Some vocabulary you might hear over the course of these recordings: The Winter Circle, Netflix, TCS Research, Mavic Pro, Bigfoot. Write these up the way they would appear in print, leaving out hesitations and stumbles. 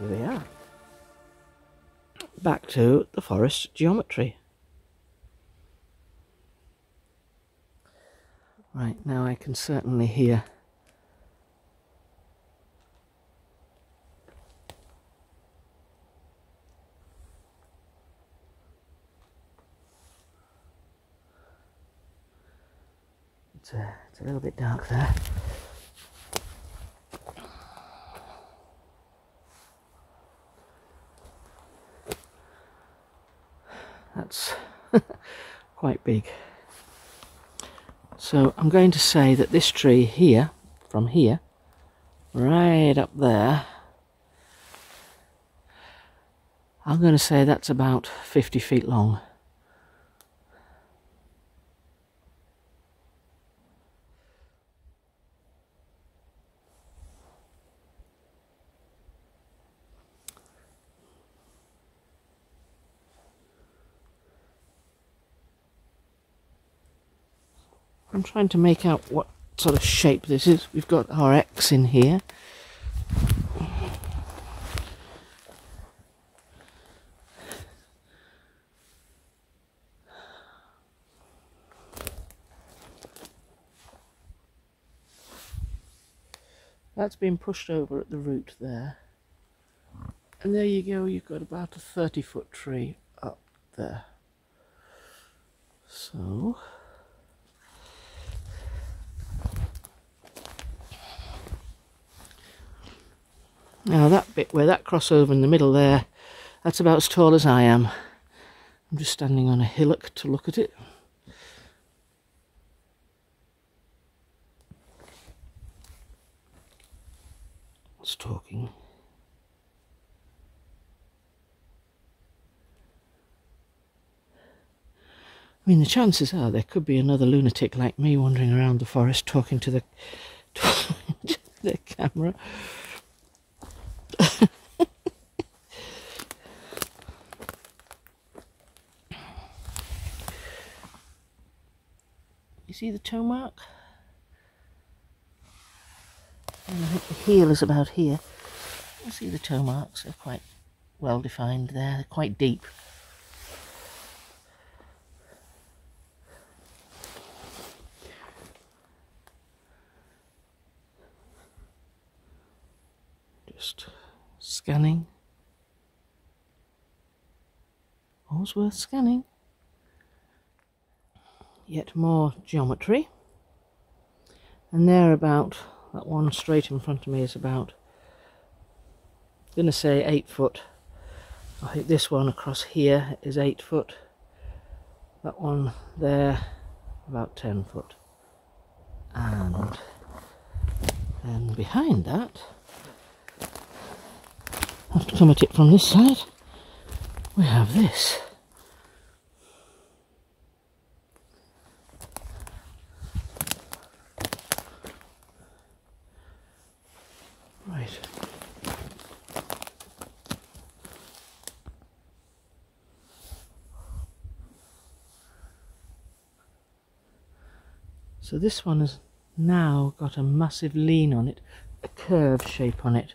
Here we are, back to the forest geometry. Right, now I can certainly hear it's a little bit dark there. That's quite big. So I'm going to say that this tree here, from here, right up there, I'm going to say that's about 50 feet long. I'm trying to make out what sort of shape this is. We've got our X in here. That's been pushed over at the root there. And there you go, you've got about a 30-foot tree up there. So... now that bit where that crossover in the middle there, that's about as tall as I am. I'm just standing on a hillock to look at it. What's talking? I mean, the chances are there could be another lunatic like me wandering around the forest talking to the camera. You see the toe mark? And I think the heel is about here. You see the toe marks, they're quite well defined there, they're quite deep. Just scanning. All's worth scanning. Yet more geometry, and they're about, that one straight in front of me is about, I'm going to say 8 foot. I think this one across here is 8 foot, that one there about 10 foot, and then behind that, I have to come at it from this side, we have this. Right. So this one has now got a massive lean on it, a curve shape on it.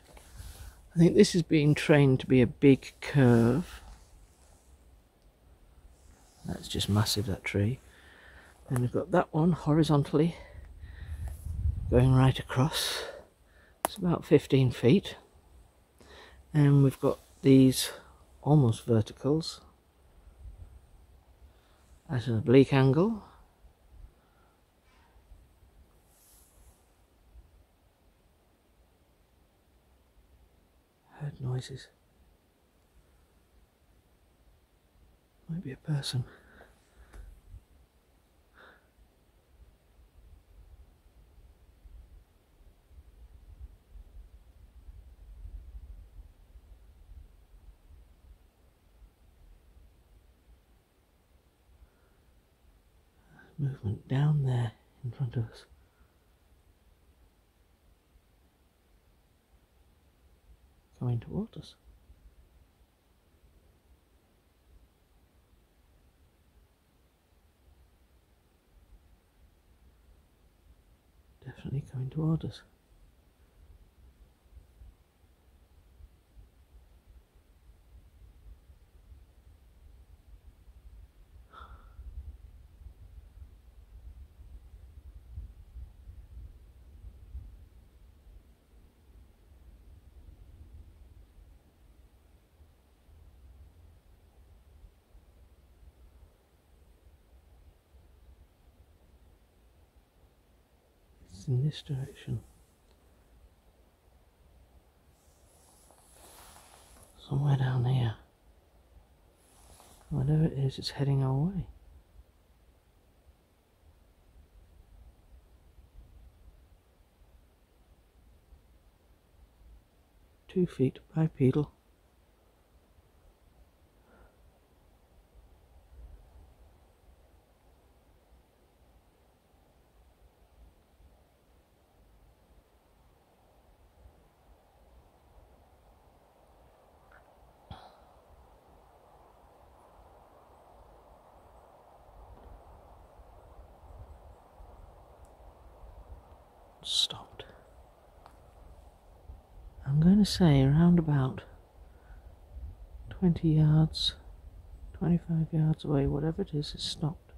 I think this is being trained to be a big curve. That's just massive, that tree. Then we've got that one horizontally going right across. It's about 15 feet. And we've got these almost verticals at an oblique angle. Heard noises. Might be a person. Movement down there in front of us. Coming towards us. Definitely coming towards us. In this direction. Somewhere down here. Whatever it is, it's heading our way. Two feet bipedal. Stopped. I'm going to say around about 20 yards, 25 yards away, whatever it is, it's stopped.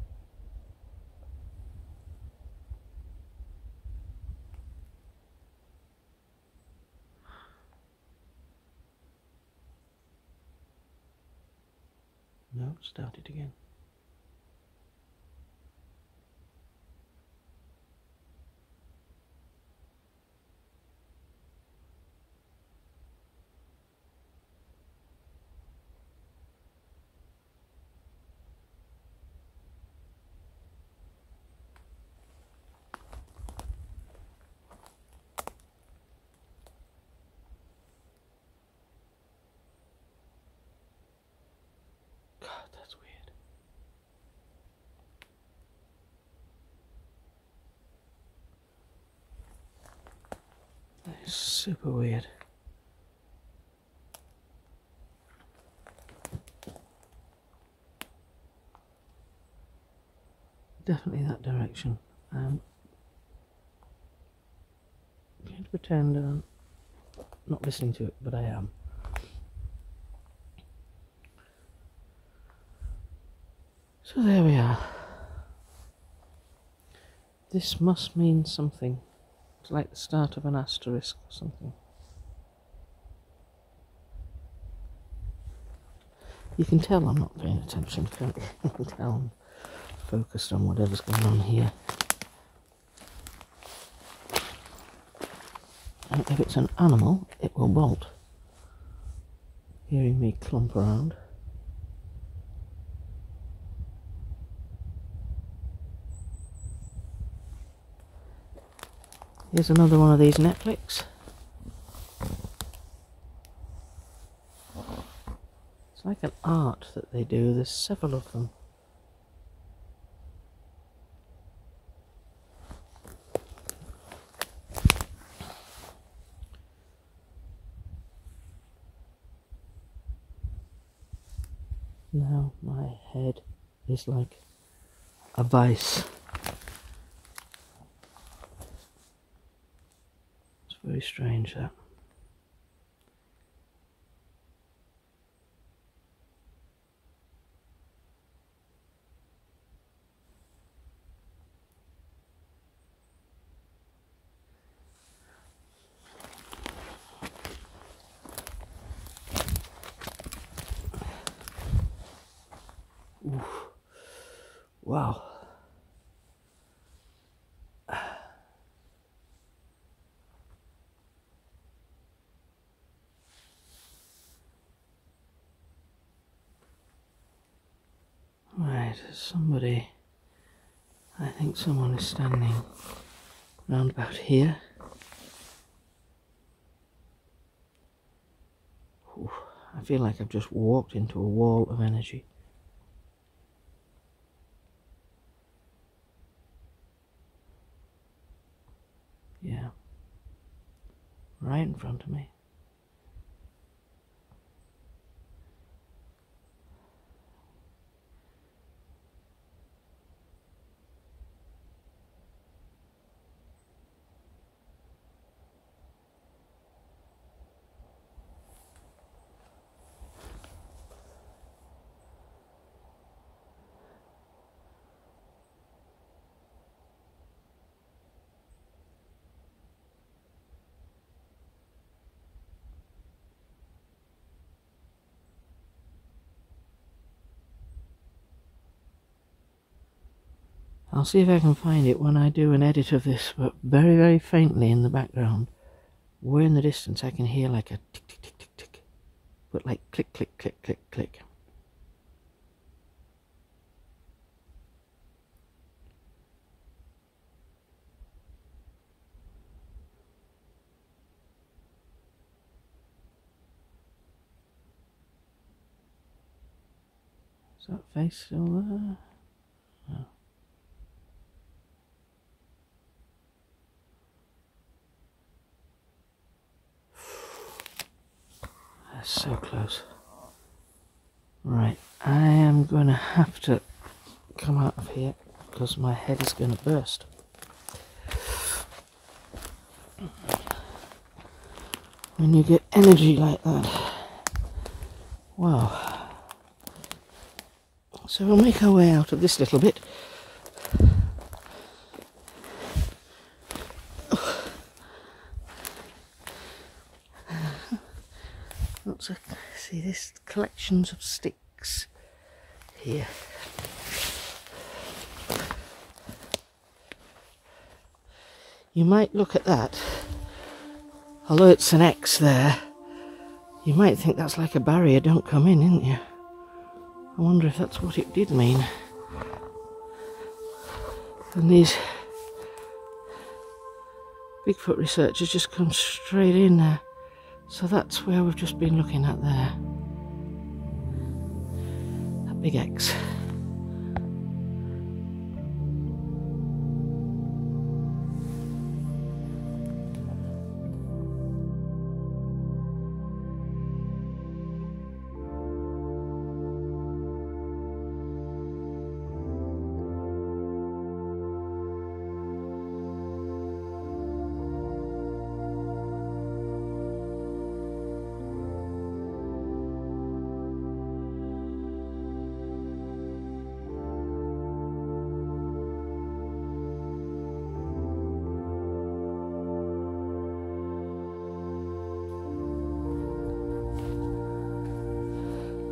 No, start it again. Super weird. Definitely that direction. I'm going to pretend I'm not listening to it, but I am. So there we are. This must mean something. It's like the start of an asterisk or something. You can tell I'm not paying attention, can't you? You can tell I'm focused on whatever's going on here. And if it's an animal, it will bolt. Hearing me clump around. Here's another one of these Netflix. It's like an art that they do, there's several of them. Now my head is like a vice. Very strange that. Wow. Right, there's somebody, I think someone is standing round about here. Oof, I feel like I've just walked into a wall of energy. Yeah, right in front of me. I'll see if I can find it when I do an edit of this, but very, very faintly in the background, way in the distance, I can hear like a tick, tick, tick, tick, tick, but like click, click, click, click, click. Is that face still there? No. So close. Right, I am going to have to come out of here because my head is going to burst. When you get energy like that, wow. So we'll make our way out of this little bit. So, see this collections of sticks here. You might look at that, although it's an X there, you might think that's like a barrier, don't come in, isn't you? I wonder if that's what it did mean. And these Bigfoot researchers just come straight in there. So that's where we've just been looking at there. That big X.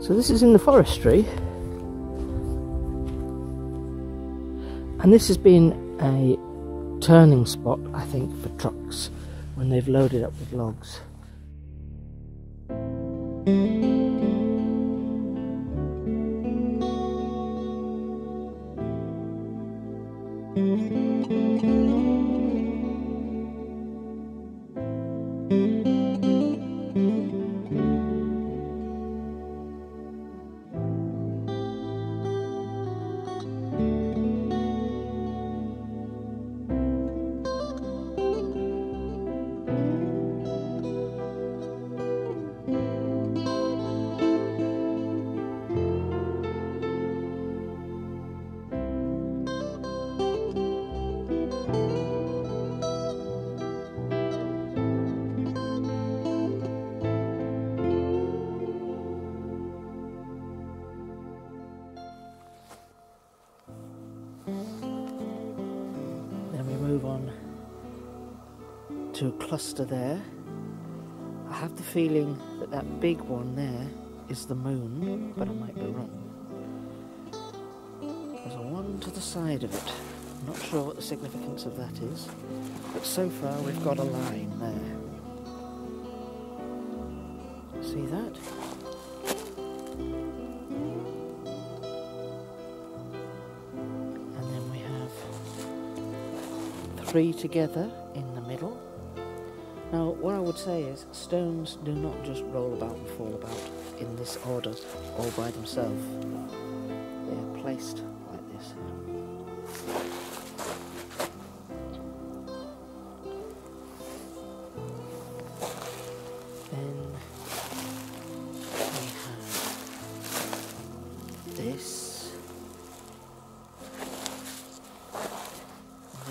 So this is in the forestry, and this has been a turning spot, I think, for trucks when they've loaded up with logs. To a cluster there. I have the feeling that that big one there is the moon, but I might be wrong. But There's one to the side of it. I'm not sure what the significance of that is, but so far we've got a line there. See that? And then we have three together in the middle. Now, what I would say is stones do not just roll about and fall about in this order all by themselves. They are placed like this. Then we have this.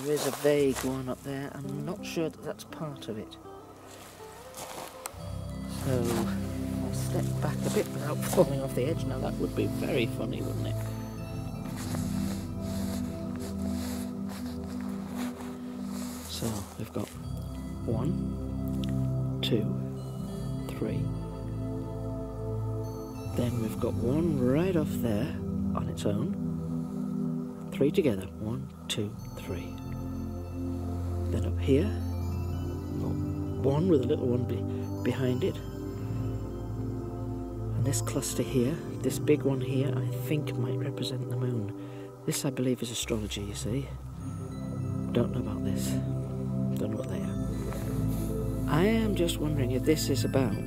There is a vague one up there. I'm not sure that that's part of it. So, I'll step back a bit without falling off the edge. Now that would be very funny, wouldn't it? So, we've got 1, 2, 3. Then we've got one right off there on its own. 3 together. 1, 2, 3. Then up here, one with a little one behind it. And this cluster here, this big one here, I think might represent the moon. This, I believe, is astrology, you see. Don't know about this. Don't know what they are. I am just wondering if this is about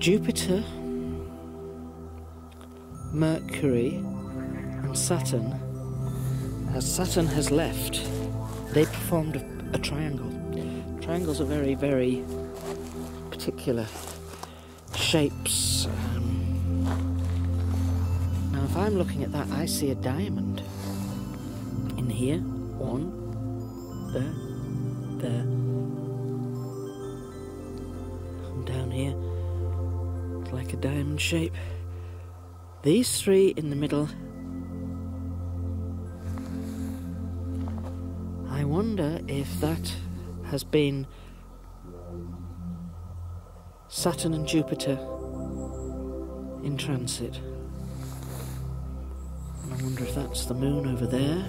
Jupiter, Mercury, and Saturn. As Saturn has left, they performed a triangle. Triangles are very, very particular shapes. Now, if I'm looking at that, I see a diamond in here. One, there, and down here, it's like a diamond shape. These three in the middle. I wonder if that has been Saturn and Jupiter in transit. And I wonder if that's the moon over there.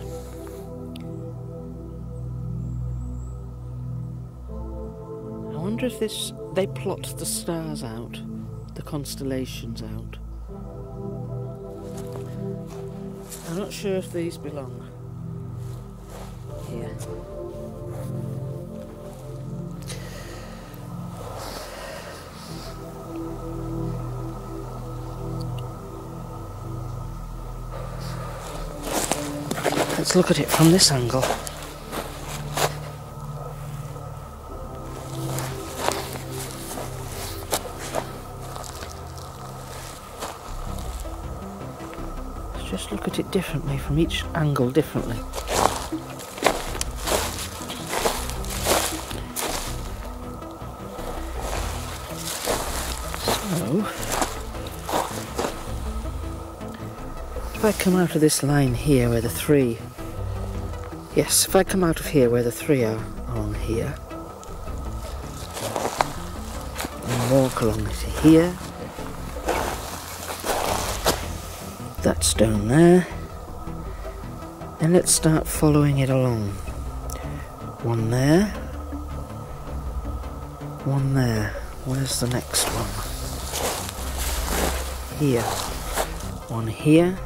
I wonder if this, they plot the stars out, the constellations out. I'm not sure if these belong here. Let's look at it from this angle. Let's just look at it differently, from each angle differently. So, if I come out of this line here where the three... Yes, if I come out of here where the three are on here and walk along to here, that stone there, and let's start following it along. One there, one there. Where's the next one? Here. One here.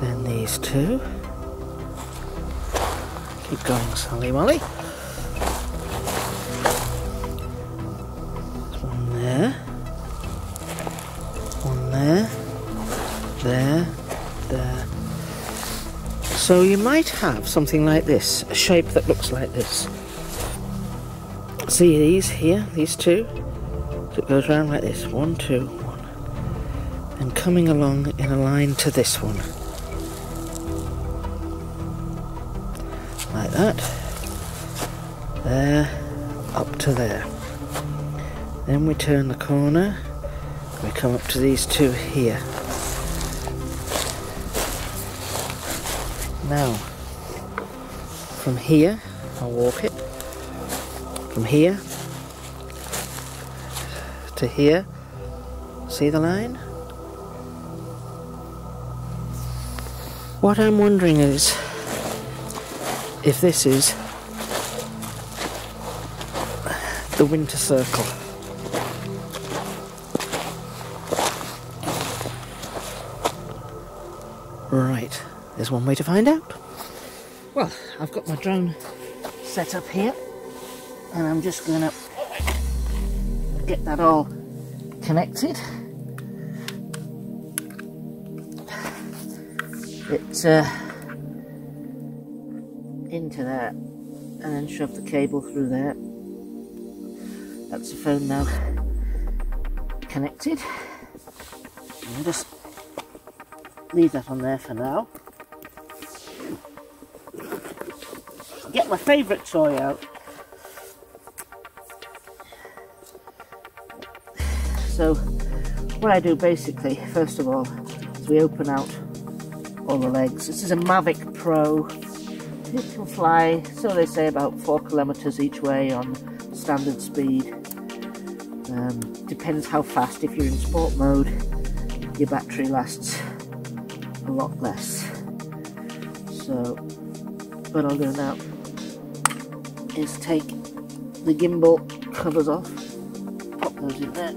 Then these two. Keep going, Sally Molly. One there. One there. There. There. So you might have something like this, a shape that looks like this. See these here, these two? So it goes around like this. 1, 2, 1. And coming along in a line to this one. Like that, there, up to there. Then we turn the corner, we come up to these two here. Now, from here, I'll walk it, from here to here, see the line? What I'm wondering is if this is the winter circle. Right, there's one way to find out. Well, I've got my drone set up here and I'm just gonna get that all connected. It's into that and then shove the cable through there. That's the phone now connected. I'll just leave that on there for now. Get my favourite toy out. So what I do basically, first of all, is we open out all the legs. This is a Mavic Pro. It can fly, so they say, about 4 kilometres each way on standard speed. Depends how fast. If you're in sport mode, your battery lasts a lot less. So what I'll do now is take the gimbal covers off, pop those in there.